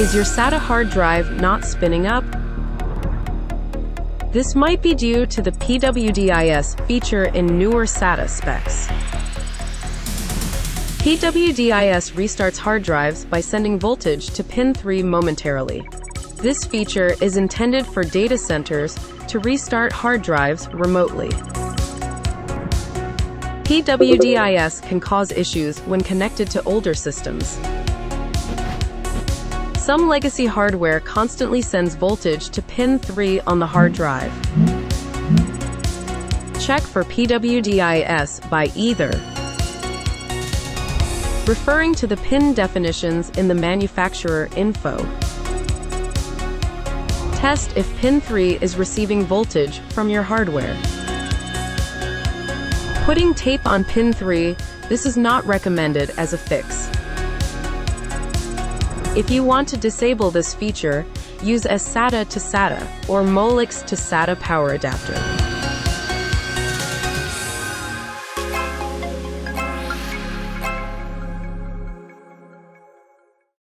Is your SATA hard drive not spinning up? This might be due to the PWDIS feature in newer SATA specs. PWDIS restarts hard drives by sending voltage to pin 3 momentarily. This feature is intended for data centers to restart hard drives remotely. PWDIS can cause issues when connected to older systems. Some legacy hardware constantly sends voltage to pin 3 on the hard drive. Check for PWDIS by either referring to the pin definitions in the manufacturer info. Test if pin 3 is receiving voltage from your hardware. Putting tape on pin 3, this is not recommended as a fix. If you want to disable this feature, use a SATA to SATA or Molex to SATA power adapter.